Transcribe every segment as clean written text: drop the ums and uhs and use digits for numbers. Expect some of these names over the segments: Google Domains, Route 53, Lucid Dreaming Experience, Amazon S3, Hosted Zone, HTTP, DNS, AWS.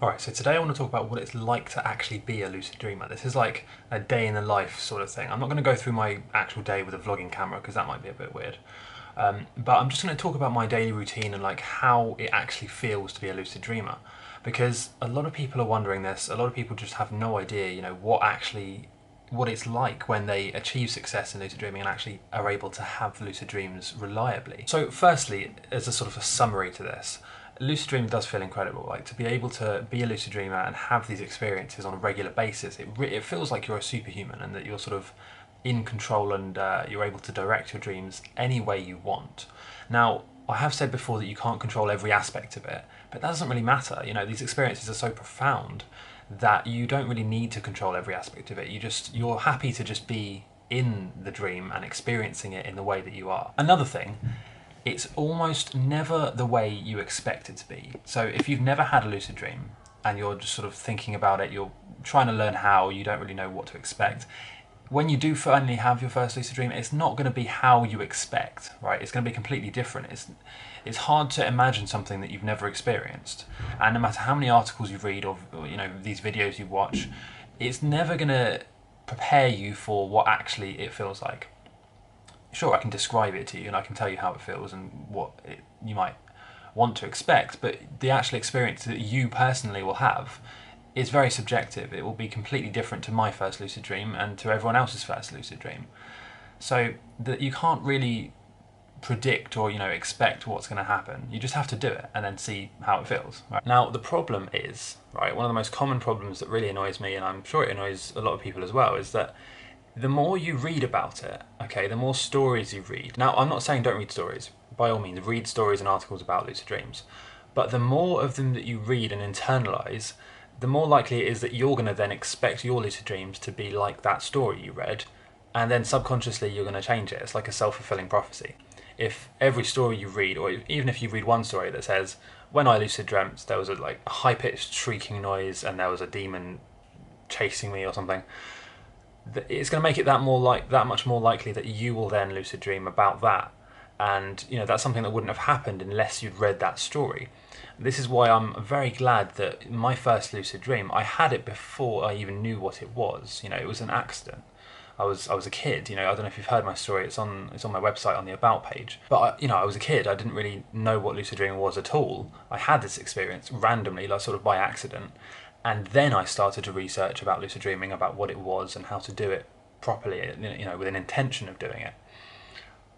Alright, so today I want to talk about what it's like to actually be a lucid dreamer. This is like a day in the life sort of thing. I'm not going to go through my actual day with a vlogging camera because that might be a bit weird. But I'm just going to talk about my daily routine and like how it actually feels to be a lucid dreamer. Because a lot of people are wondering this, a lot of people just have no idea, you know, what it's like when they achieve success in lucid dreaming and actually are able to have lucid dreams reliably. So firstly, as a sort of a summary to this, lucid dreaming does feel incredible. Like, to be able to be a lucid dreamer and have these experiences on a regular basis, it feels like you're a superhuman and that you're sort of in control and you're able to direct your dreams any way you want. Now, I have said before that you can't control every aspect of it, but that doesn't really matter. You know, these experiences are so profound that you don't really need to control every aspect of it. You're happy to just be in the dream and experiencing it in the way that you are. Another thing, it's almost never the way you expect it to be. So if you've never had a lucid dream and you're just sort of thinking about it, you're trying to learn how, you don't really know what to expect, when you do finally have your first lucid dream, it's not going to be how you expect, right? It's going to be completely different. It's hard to imagine something that you've never experienced. And no matter how many articles you read or you know, these videos you watch, it's never going to prepare you for what actually it feels like. Sure, I can describe it to you and I can tell you how it feels and what you might want to expect, but the actual experience that you personally will have is very subjective. It will be completely different to my first lucid dream and to everyone else's first lucid dream. So that you can't really predict or, you know, expect what's going to happen. You just have to do it and then see how it feels. Right? Now, the problem is, right, one of the most common problems that really annoys me, and I'm sure it annoys a lot of people as well, is that the more you read about it, okay, the more stories you read. Now, I'm not saying don't read stories. By all means, read stories and articles about lucid dreams. But the more of them that you read and internalize, the more likely it is that you're going to then expect your lucid dreams to be like that story you read, and then subconsciously you're going to change it. It's like a self-fulfilling prophecy. If every story you read, or even if you read one story that says, when I lucid dreamt, there was a high-pitched shrieking noise and there was a demon chasing me or something, it's going to make it that much more likely that you will then lucid dream about that. And, you know, that's something that wouldn't have happened unless you'd read that story. This is why I'm very glad that my first lucid dream, I had it before I even knew what it was. You know, it was an accident. I was a kid. You know, I don't know if you've heard my story. It's on my website on the About page. But I was a kid. I didn't really know what lucid dreaming was at all. I had this experience randomly, like sort of by accident, and then I started to research about lucid dreaming, about what it was and how to do it properly. You know, with an intention of doing it.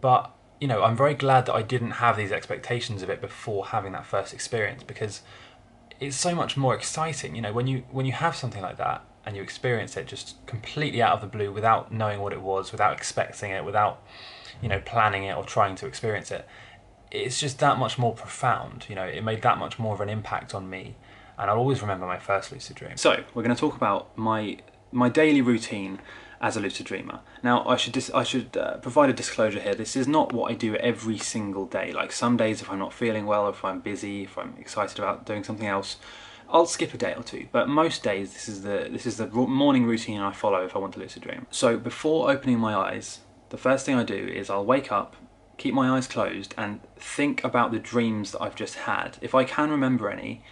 But, you know, I'm very glad that I didn't have these expectations of it before having that first experience, because it's so much more exciting. You know, when you have something like that and you experience it just completely out of the blue, without knowing what it was, without expecting it, without, you know, planning it or trying to experience it, it's just that much more profound. You know, it made that much more of an impact on me, and I'll always remember my first lucid dream. So we're going to talk about my daily routine as a lucid dreamer. Now, I should provide a disclosure here. This is not what I do every single day. Like, some days, if I'm not feeling well, if I'm busy, if I'm excited about doing something else, I'll skip a day or two. But most days, this is the morning routine I follow if I want to lucid dream. So before opening my eyes, the first thing I do is I'll wake up, keep my eyes closed, and think about the dreams that I've just had. If I can remember any,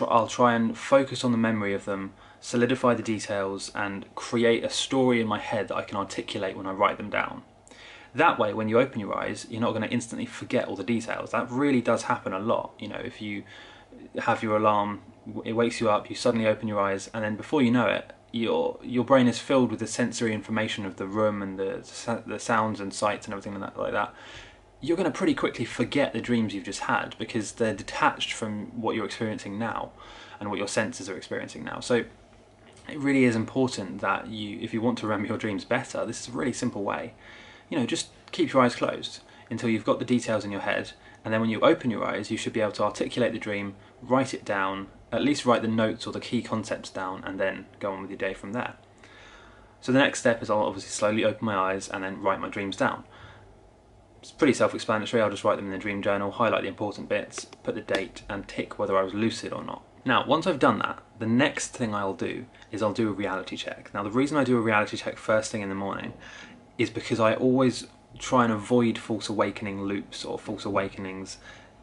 I'll try and focus on the memory of them, solidify the details, and create a story in my head that I can articulate when I write them down. That way, when you open your eyes, you're not going to instantly forget all the details. That really does happen a lot. You know, if you have your alarm, it wakes you up, you suddenly open your eyes, and then before you know it, your brain is filled with the sensory information of the room and the sounds and sights and everything like that. You're going to pretty quickly forget the dreams you've just had, because they're detached from what you're experiencing now and what your senses are experiencing now. So it really is important that if you want to remember your dreams better, this is a really simple way. You know, just keep your eyes closed until you've got the details in your head, and then when you open your eyes, you should be able to articulate the dream, write it down, at least write the notes or the key concepts down, and then go on with your day from there. So the next step is I'll obviously slowly open my eyes and then write my dreams down. It's pretty self-explanatory. I'll just write them in the dream journal, highlight the important bits, put the date, and tick whether I was lucid or not. Now, once I've done that, the next thing I'll do is I'll do a reality check. Now, the reason I do a reality check first thing in the morning is because I always try and avoid false awakening loops or false awakenings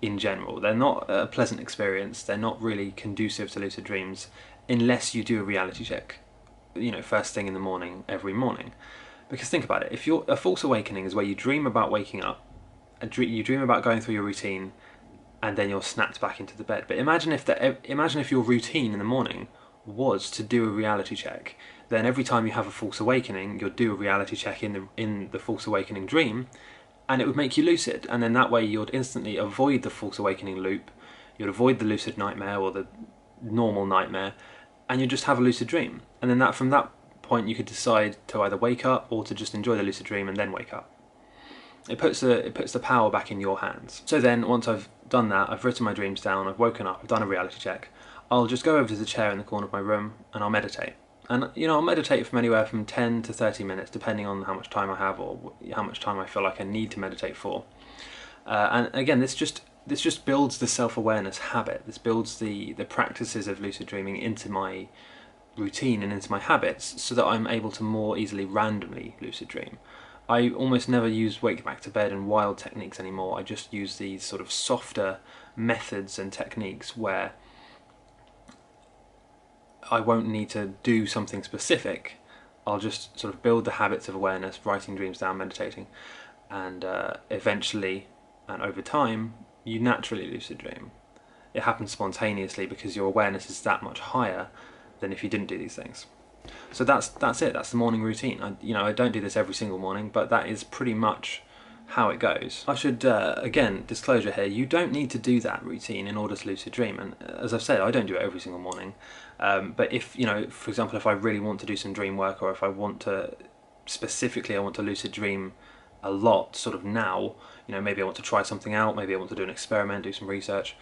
in general. They're not a pleasant experience, they're not really conducive to lucid dreams unless you do a reality check, you know, first thing in the morning, every morning. Because think about it, if you're a false awakening is where you dream about waking up, you dream about going through your routine, and then you're snapped back into the bed. But imagine if your routine in the morning was to do a reality check. Then every time you have a false awakening, you'll do a reality check in the false awakening dream, and it would make you lucid. And then that way you'd instantly avoid the false awakening loop, you'd avoid the lucid nightmare or the normal nightmare, and you just have a lucid dream. And then that from that point you could decide to either wake up or to just enjoy the lucid dream and then wake up. It puts the power back in your hands. So then, once I've done that, I've written my dreams down, I've woken up, I've done a reality check, I'll just go over to the chair in the corner of my room and I'll meditate. And you know, I'll meditate from anywhere from 10 to 30 minutes, depending on how much time I have or how much time I feel like I need to meditate for. And again, this just builds the self-awareness habit. This builds the practices of lucid dreaming into my routine and into my habits, so that I'm able to more easily randomly lucid dream. I almost never use wake back to bed and wild techniques anymore. I just use these sort of softer methods and techniques where I won't need to do something specific. I'll just sort of build the habits of awareness, writing dreams down, meditating, and eventually and over time you naturally lucid dream. It happens spontaneously because your awareness is that much higher than if you didn't do these things. So that's it. That's the morning routine. I don't do this every single morning, but that is pretty much how it goes. I should again, disclosure here: you don't need to do that routine in order to lucid dream. And as I've said, I don't do it every single morning. But if you know, for example, if I really want to do some dream work, or if I want to specifically, I want to lucid dream a lot, sort of now. You know, maybe I want to try something out. Maybe I want to do an experiment, do some research.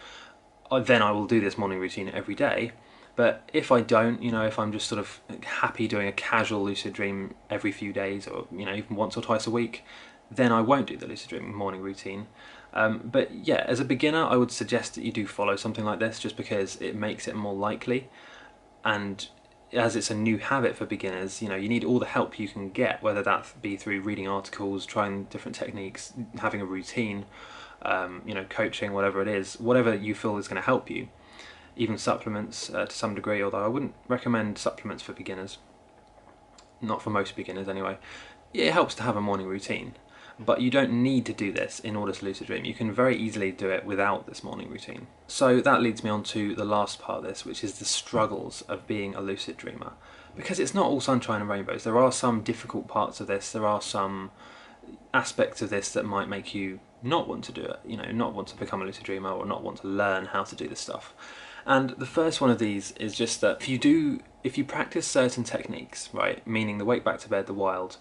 Then I will do this morning routine every day. But if I don't, you know, if I'm just sort of happy doing a casual lucid dream every few days, or you know, even once or twice a week, then I won't do the lucid dreaming morning routine. But yeah, as a beginner, I would suggest that you do follow something like this, just because it makes it more likely. And as it's a new habit for beginners, you know, you need all the help you can get, whether that be through reading articles, trying different techniques, having a routine, you know, coaching, whatever it is, whatever you feel is going to help you. Even supplements to some degree, although I wouldn't recommend supplements for beginners. Not for most beginners anyway. It helps to have a morning routine, but you don't need to do this in order to lucid dream. You can very easily do it without this morning routine. So that leads me on to the last part of this, which is the struggles of being a lucid dreamer. Because it's not all sunshine and rainbows. There are some difficult parts of this, there are some aspects of this that might make you not want to do it, you know, not want to become a lucid dreamer or not want to learn how to do this stuff. And the first one of these is just that if you practice certain techniques, right, meaning the wake back to bed, the wild,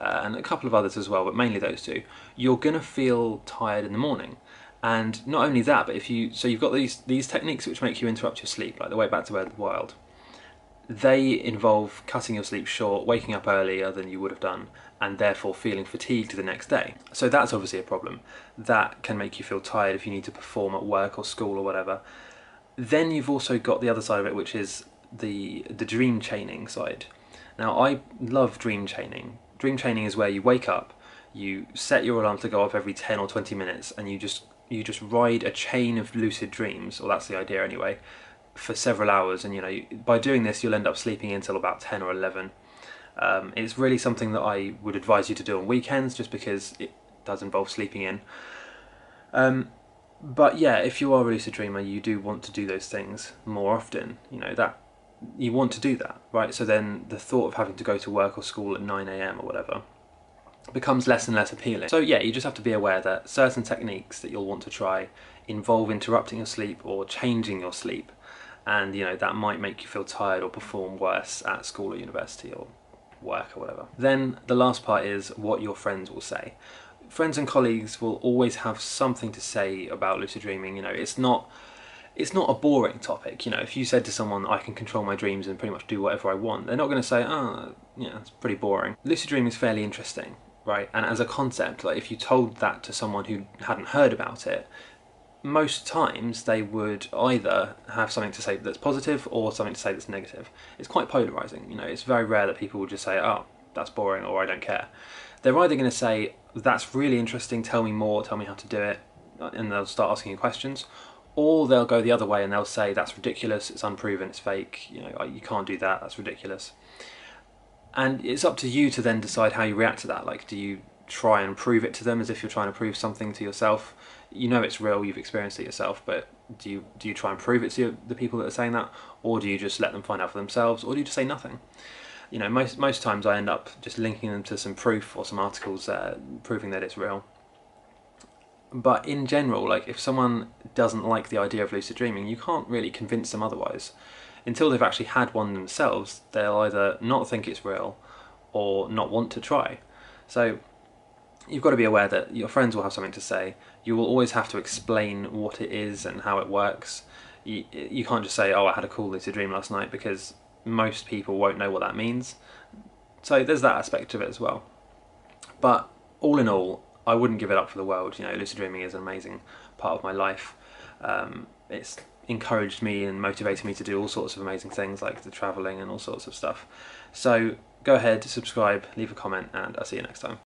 and a couple of others as well, but mainly those two, you're gonna feel tired in the morning. And not only that, but you've got these techniques which make you interrupt your sleep, like the wake back to bed, the wild. They involve cutting your sleep short, waking up earlier than you would have done, and therefore feeling fatigued the next day. So that's obviously a problem. That can make you feel tired if you need to perform at work or school or whatever. Then you've also got the other side of it, which is the dream chaining side. Now, I love dream chaining. Dream chaining is where you wake up, you set your alarm to go off every 10 or 20 minutes, and you just ride a chain of lucid dreams, or that's the idea anyway, for several hours. And you know, by doing this, you'll end up sleeping until about 10 or 11. It's really something that I would advise you to do on weekends, just because it does involve sleeping in. But yeah, if you are a lucid dreamer, you do want to do those things more often. You know, that you want to do that, right? So then the thought of having to go to work or school at 9 AM or whatever becomes less and less appealing. So yeah, you just have to be aware that certain techniques that you'll want to try involve interrupting your sleep or changing your sleep. And you know, that might make you feel tired or perform worse at school or university or work or whatever. Then the last part is what your friends will say. Friends and colleagues will always have something to say about lucid dreaming. You know, it's not a boring topic. You know, if you said to someone, I can control my dreams and pretty much do whatever I want, they're not going to say, oh, yeah, it's pretty boring. Lucid dreaming is fairly interesting, right? And as a concept, like if you told that to someone who hadn't heard about it, most times they would either have something to say that's positive or something to say that's negative. It's quite polarizing. You know, it's very rare that people will just say, oh, that's boring, or I don't care. They're either going to say, that's really interesting, tell me more, tell me how to do it, and they'll start asking you questions, or they'll go the other way and they'll say that's ridiculous, it's unproven, it's fake, you know, you can't do that, that's ridiculous. And it's up to you to then decide how you react to that. Like, do you try and prove it to them as if you're trying to prove something to yourself? You know it's real, you've experienced it yourself, but do you try and prove it to the people that are saying that, or do you just let them find out for themselves, or do you just say nothing? You know, most times I end up just linking them to some proof or some articles proving that it's real. But in general, like, if someone doesn't like the idea of lucid dreaming, you can't really convince them otherwise. Until they've actually had one themselves, they'll either not think it's real or not want to try. So you've got to be aware that your friends will have something to say. You will always have to explain what it is and how it works. You can't just say, oh, I had a cool lucid dream last night, because most people won't know what that means. So there's that aspect of it as well. But all in all, I wouldn't give it up for the world. You know, lucid dreaming is an amazing part of my life. It's encouraged me and motivated me to do all sorts of amazing things, like the travelling and all sorts of stuff. So go ahead, subscribe, leave a comment, and I'll see you next time.